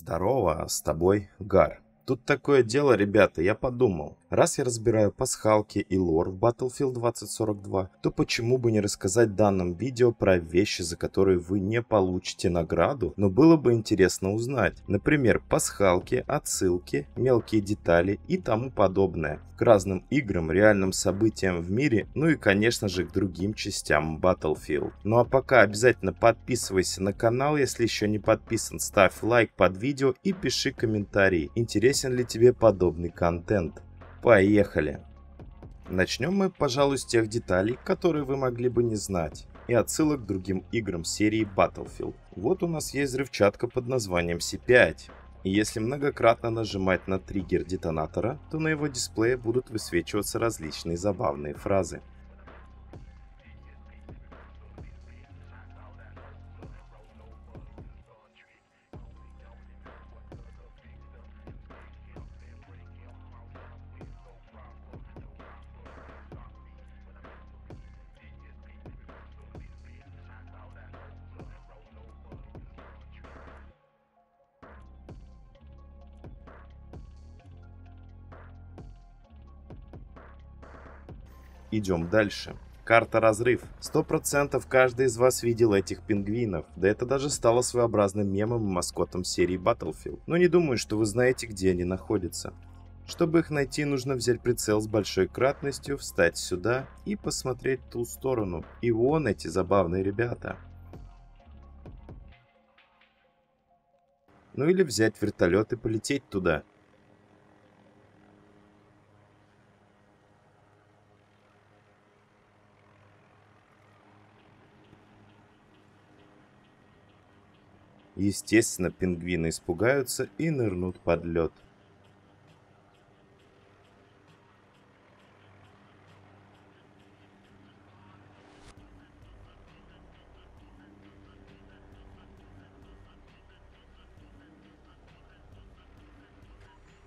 Здорово, с тобой Гар. Тут такое дело, ребята, я подумал. Раз я разбираю пасхалки и лор в Battlefield 2042, то почему бы не рассказать в данном видео про вещи, за которые вы не получите награду, но было бы интересно узнать. Например, пасхалки, отсылки, мелкие детали и тому подобное. К разным играм, реальным событиям в мире, ну и конечно же к другим частям Battlefield. Ну а пока обязательно подписывайся на канал, если еще не подписан, ставь лайк под видео и пиши комментарии. Интересен ли тебе подобный контент? Поехали! Начнем мы, пожалуй, с тех деталей, которые вы могли бы не знать, и отсылок к другим играм серии Battlefield. Вот у нас есть взрывчатка под названием C5. И если многократно нажимать на триггер детонатора, то на его дисплее будут высвечиваться различные забавные фразы. Идем дальше. Карта «Разрыв». 100% каждый из вас видел этих пингвинов. Да это даже стало своеобразным мемом и маскотом серии Battlefield. Но не думаю, что вы знаете, где они находятся. Чтобы их найти, нужно взять прицел с большой кратностью, встать сюда и посмотреть в ту сторону. И вон эти забавные ребята. Ну или взять вертолет и полететь туда. Естественно, пингвины испугаются и нырнут под лед.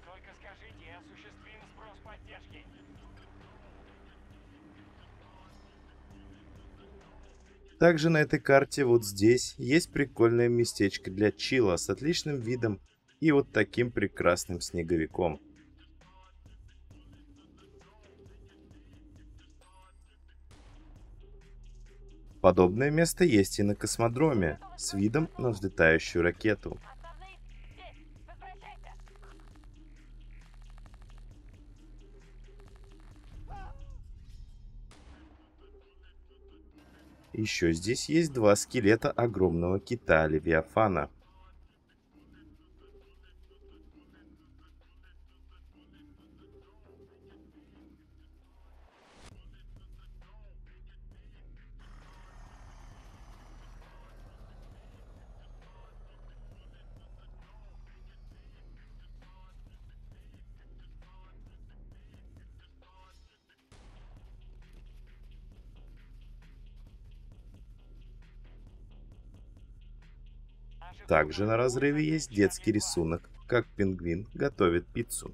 Только скажите, я осуществим сброс поддержки. Также на этой карте вот здесь есть прикольное местечко для чила с отличным видом и вот таким прекрасным снеговиком. Подобное место есть и на космодроме с видом на взлетающую ракету. Еще здесь есть два скелета огромного кита Левиафана. Также на разрыве есть детский рисунок, как пингвин готовит пиццу.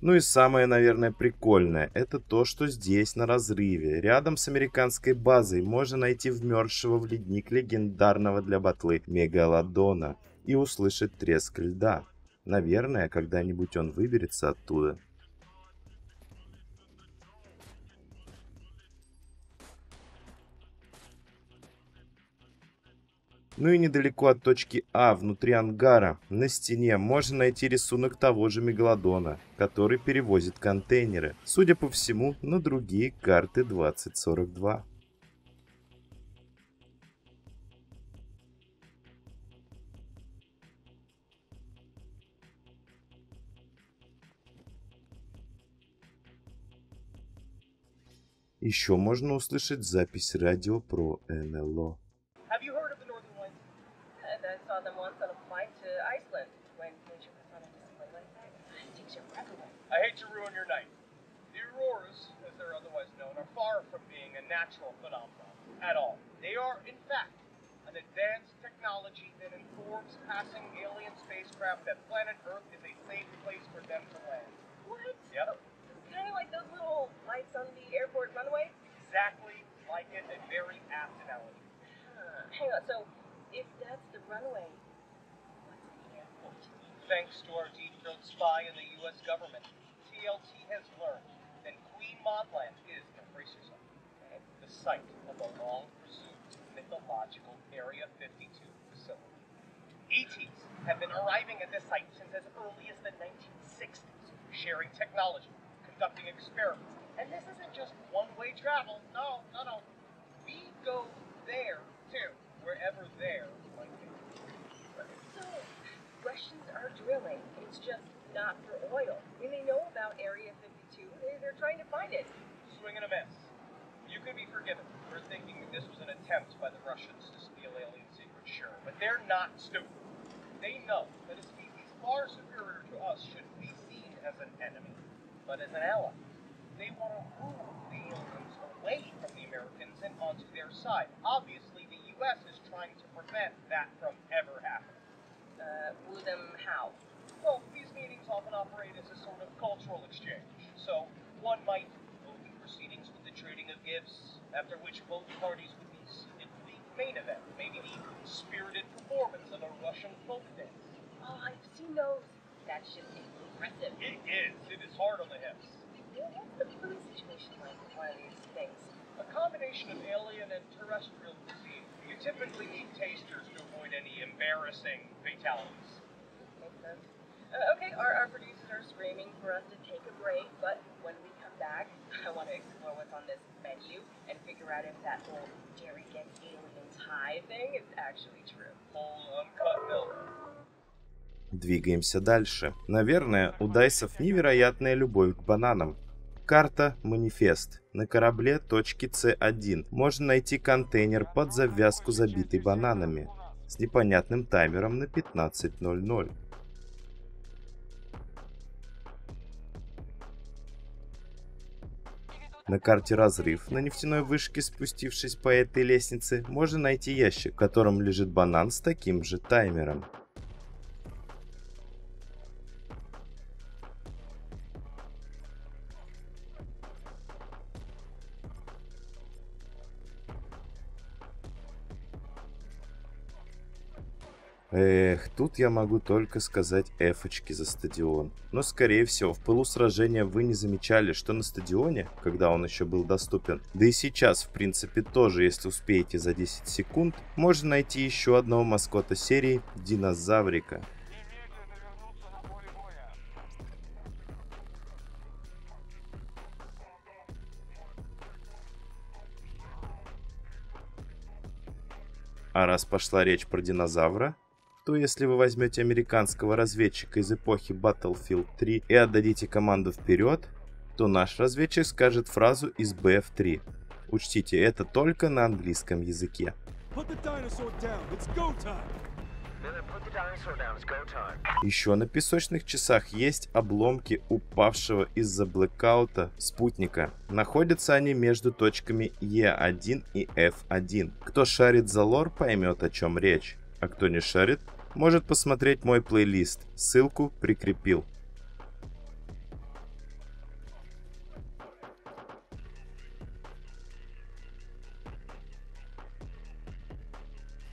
Ну и самое, наверное, прикольное, это то, что здесь на разрыве, рядом с американской базой, можно найти вмерзшего в ледник легендарного для батлы мегалодона и услышать треск льда. Наверное, когда-нибудь он выберется оттуда. Ну и недалеко от точки А, внутри ангара, на стене можно найти рисунок того же мегалодона, который перевозит контейнеры, судя по всему, на другие карты 2042. Еще можно услышать запись радио про НЛО. Thanks to our detailed spy in the U.S. government, TLT has learned that Queen Maudland is Capricism, the site of a long-pursued mythological Area 52 facility. ETs have been arriving at this site since as early as the 1960s, sharing technology, conducting experiments, and this isn't just one-way travel. No, no, no. We go there too, wherever there might be. So, Russians are drilling. It's just not for oil. And they know about Area 52. They're trying to find it. Swing and a miss. You could be forgiven for thinking that this was an attempt by the Russians to steal alien secrets, sure. But they're not stupid. They know that a species far superior to us shouldn't be seen as an enemy, but as an ally. They want to move the aliens away from the Americans and onto their side. Obviously, the U.S. is trying to prevent that from ever happening. Woo them how? Well, these meetings often operate as a sort of cultural exchange. So one might open proceedings with the trading of gifts, after which both parties would be seated for the main event, maybe the spirited performance of a Russian folk dance. Oh, I've seen those. That shit is impressive. It is. It is hard on the hips. What's the food situation like with one of these things? A combination of alien and terrestrial cuisine. You typically need tasters to avoid any embarrassing fatalities. Makes sense. Okay, our producers are screaming for us to take a break, but when we come back, I want to explore what's on this menu and figure out if that whole dairy get aliens high thing is actually true. Whole uncut milk. Двигаемся дальше. Наверное, у дайсов невероятная любовь к бананам. Карта «Манифест». На корабле точки C1 можно найти контейнер под завязку, забитый бананами, с непонятным таймером на 15:00. На карте «Разрыв» на нефтяной вышке, спустившись по этой лестнице, можно найти ящик, в котором лежит банан с таким же таймером. Эх, тут я могу только сказать эфочки за стадион. Но, скорее всего, в пылу сражения вы не замечали, что на стадионе, когда он еще был доступен, да и сейчас, в принципе, тоже, если успеете за 10 секунд, можно найти еще одного маскота серии – Динозаврика. А раз пошла речь про динозавра, то если вы возьмете американского разведчика из эпохи Battlefield 3 и отдадите команду вперед, то наш разведчик скажет фразу из BF3. Учтите, это только на английском языке. Еще на песочных часах есть обломки упавшего из-за блэкаута спутника. Находятся они между точками E1 и F1. Кто шарит за лор, поймет, о чем речь. А кто не шарит, может посмотреть мой плейлист. Ссылку прикрепил.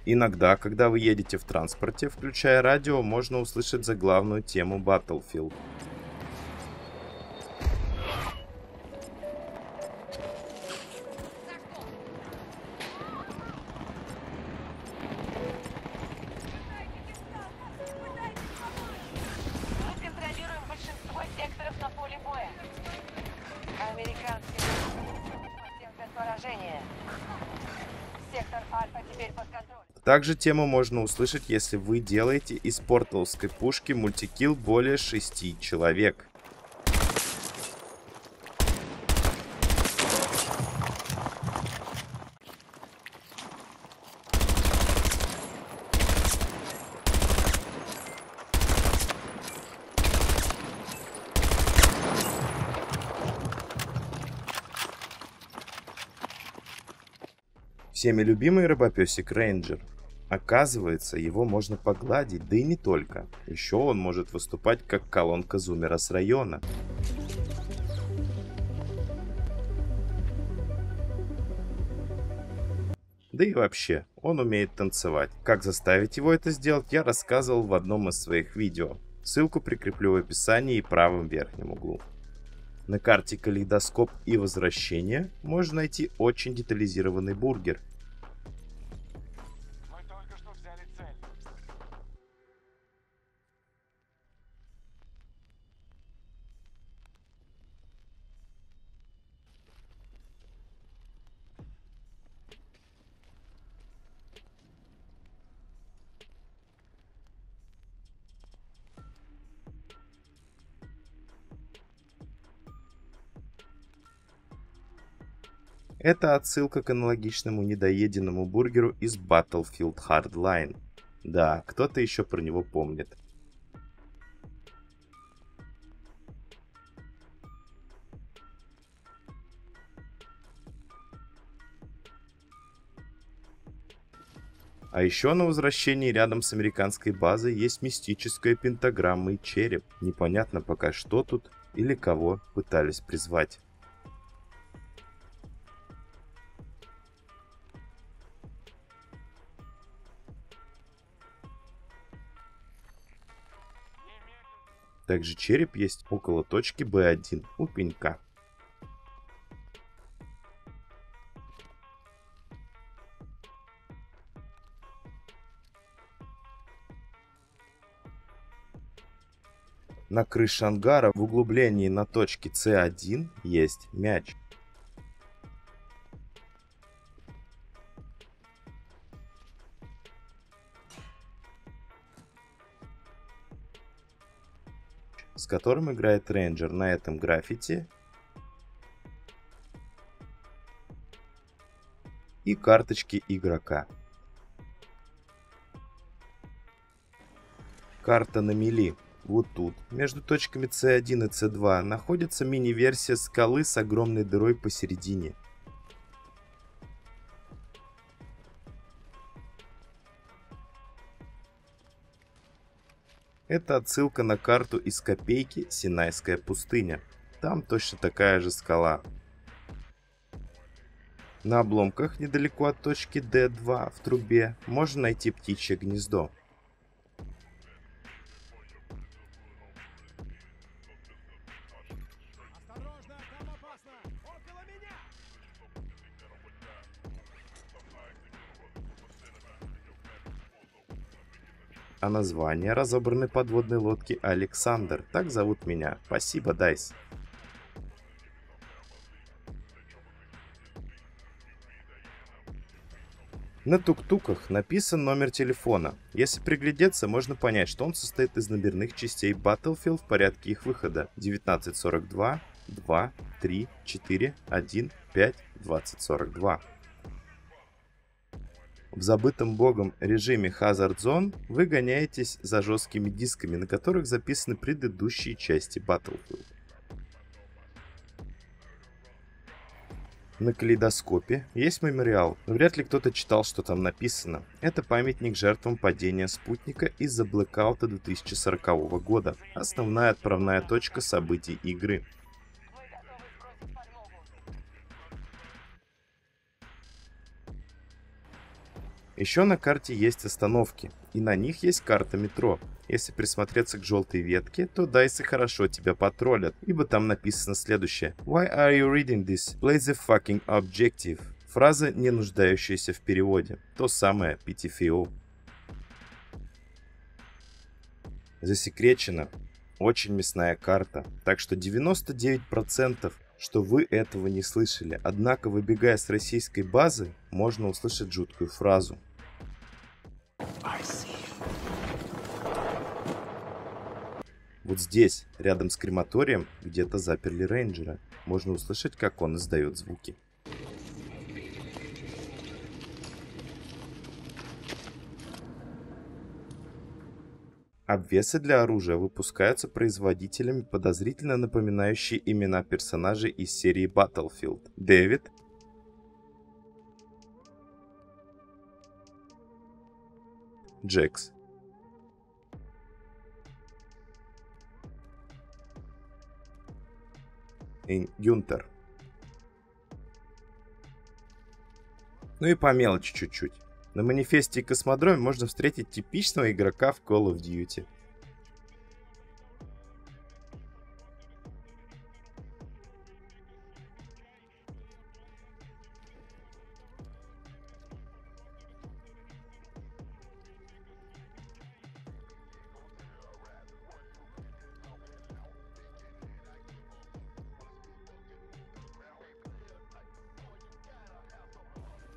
Иногда, когда вы едете в транспорте, включая радио, можно услышать заглавную тему Battlefield. Также тему можно услышать, если вы делаете из порталской пушки мультикилл более 6 человек. Всеми любимый рыбопесик Рейнджер. Оказывается, его можно погладить, да и не только. Еще он может выступать как колонка зумера с района. Да и вообще, он умеет танцевать. Как заставить его это сделать, я рассказывал в одном из своих видео. Ссылку прикреплю в описании и правом верхнем углу. На карте «Калейдоскоп» и «Возвращение» можно найти очень детализированный бургер. Мы только что взяли цель. Это отсылка к аналогичному недоеденному бургеру из Battlefield Hardline. Да, кто-то еще про него помнит. А еще на возвращении рядом с американской базой есть мистическая пентаграмма и череп. Непонятно пока, что тут или кого пытались призвать. Также череп есть около точки B1 у пенька. На крыше ангара в углублении на точке C1 есть мяч. С которым играет Рейнджер на этом граффити. И карточки игрока. Карта на мели. Вот тут, между точками C1 и C2, находится мини-версия скалы с огромной дырой посередине. Это отсылка на карту из копейки «Синайская пустыня». Там точно такая же скала. На обломках недалеко от точки D2 в трубе можно найти птичье гнездо. А название разобранной подводной лодки «Александр». Так зовут меня. Спасибо, Дайс. На тук-туках написан номер телефона. Если приглядеться, можно понять, что он состоит из набирных частей Battlefield в порядке их выхода. 1942, 2, 3, 4, 1, 5, 2042. В забытом богом режиме Hazard Zone вы гоняетесь за жесткими дисками, на которых записаны предыдущие части Battlefield. На калейдоскопе есть мемориал, но вряд ли кто-то читал, что там написано. Это памятник жертвам падения спутника из-за блэкаута 2040 года, основная отправная точка событий игры. Еще на карте есть остановки, и на них есть карта метро. Если присмотреться к желтой ветке, то дайсы хорошо тебя потроллят, ибо там написано следующее. Why are you reading this? Play the fucking objective. Фраза, не нуждающаяся в переводе. То самое PTFO. Засекречено. Очень мясная карта. Так что 99%, что вы этого не слышали. Однако, выбегая с российской базы, можно услышать жуткую фразу. Вот здесь, рядом с крематорием, где-то заперли Рейнджера. Можно услышать, как он издает звуки. Обвесы для оружия выпускаются производителями, подозрительно напоминающие имена персонажей из серии Battlefield. Дэвид, Джекс, Гюнтер. Ну и по мелочи чуть-чуть. На манифесте и космодроме можно встретить типичного игрока в Call of Duty.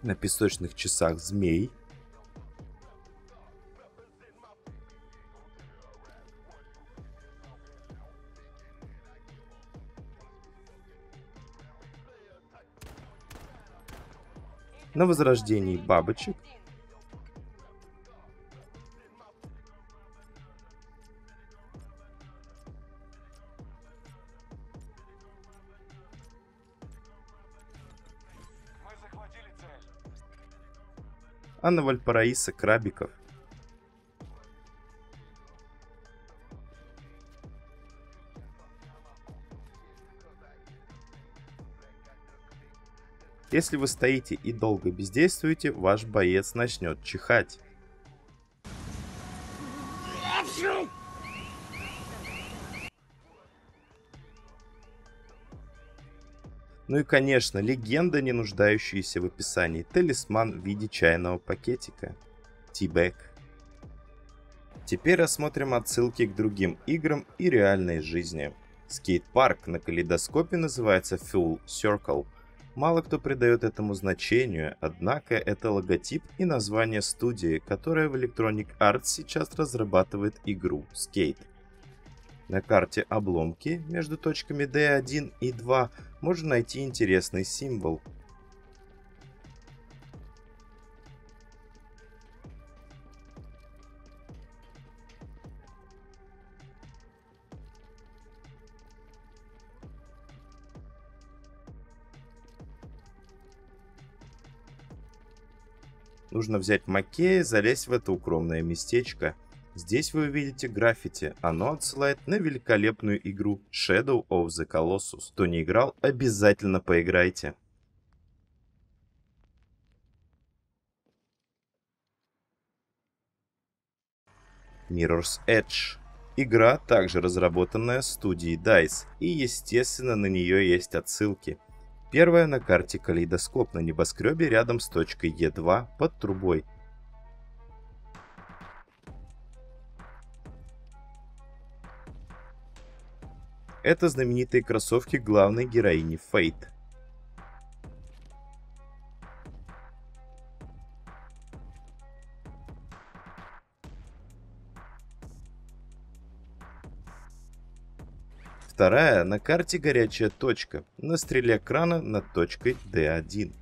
На песочных часах змей. На возрождении бабочек. А на Вальпараисо крабиков. Если вы стоите и долго бездействуете, ваш боец начнет чихать. Ну и, конечно, легенда, не нуждающаяся в описании, талисман в виде чайного пакетика. Tea Bag. Теперь рассмотрим отсылки к другим играм и реальной жизни. Скейт-парк на калейдоскопе называется Full Circle. Мало кто придает этому значению, однако это логотип и название студии, которая в Electronic Arts сейчас разрабатывает игру Skate. На карте обломки между точками D1 и 2 можно найти интересный символ. Нужно взять макея и залезть в это укромное местечко. Здесь вы увидите граффити, оно отсылает на великолепную игру Shadow of the Colossus. Кто не играл, обязательно поиграйте. Mirror's Edge. Игра, также разработанная студией DICE, и естественно на нее есть отсылки. Первая на карте калейдоскоп на небоскребе рядом с точкой Е2 под трубой. Это знаменитые кроссовки главной героини Фейт. Вторая на карте горячая точка, на стреле крана над точкой D1.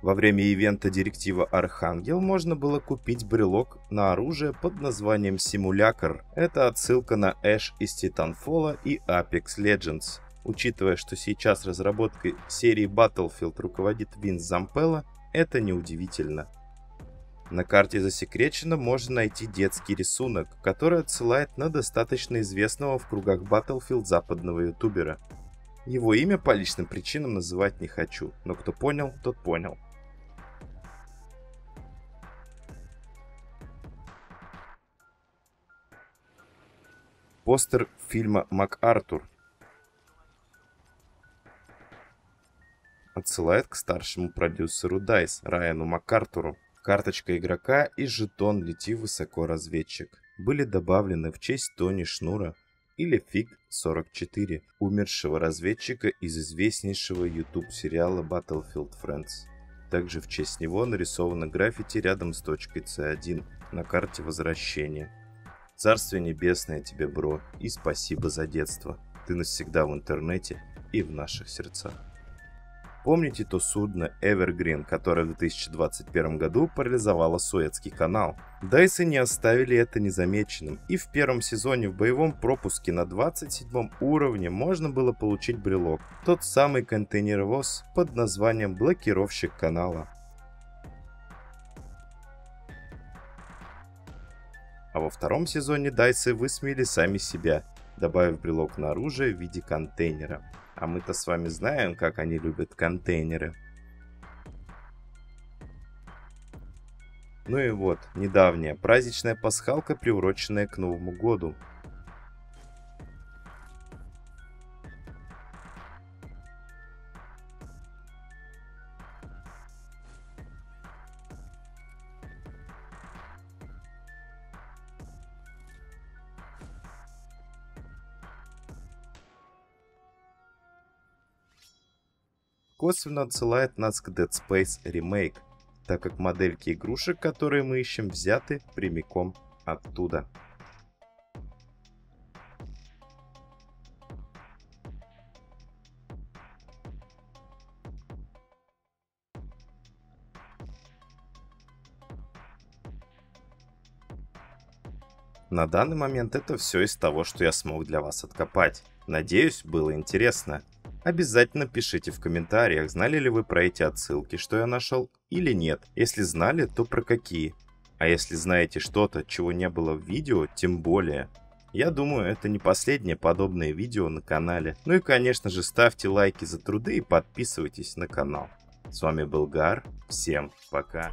Во время ивента директива Архангел можно было купить брелок на оружие под названием Симулякр. Это отсылка на Эш из Титанфола и Apex Legends. Учитывая, что сейчас разработкой серии Battlefield руководит Винс Зампелло, это неудивительно. На карте Засекречено можно найти детский рисунок, который отсылает на достаточно известного в кругах Battlefield западного ютубера. Его имя по личным причинам называть не хочу, но кто понял, тот понял. Постер фильма «МакАртур» отсылает к старшему продюсеру DICE Райану МакАртуру. Карточка игрока и жетон «Лети высоко, разведчик» были добавлены в честь Тони Шнура, или Фиг-44, умершего разведчика из известнейшего YouTube-сериала Battlefield Friends. Также в честь него нарисовано граффити рядом с точкой C1 на карте Возвращение. «Царствие небесное тебе, бро, и спасибо за детство. Ты навсегда в интернете и в наших сердцах». Помните то судно Evergreen, которое в 2021 году парализовало Суэцкий канал? DICE не оставили это незамеченным, и в первом сезоне в боевом пропуске на 27 уровне можно было получить брелок, тот самый контейнеровоз под названием «Блокировщик канала». А во втором сезоне дайсы высмеяли сами себя, добавив брелок на оружие в виде контейнера. А мы-то с вами знаем, как они любят контейнеры. Ну и вот, недавняя праздничная пасхалка, приуроченная к Новому году. Косвенно отсылает нас к Dead Space Remake, так как модельки игрушек, которые мы ищем, взяты прямиком оттуда. На данный момент это все из того, что я смог для вас откопать. Надеюсь, было интересно. Обязательно пишите в комментариях, знали ли вы про эти отсылки, что я нашел, или нет. Если знали, то про какие. А если знаете что-то, чего не было в видео, тем более. Я думаю, это не последнее подобное видео на канале. Ну и конечно же, ставьте лайки за труды и подписывайтесь на канал. С вами был Гар, всем пока.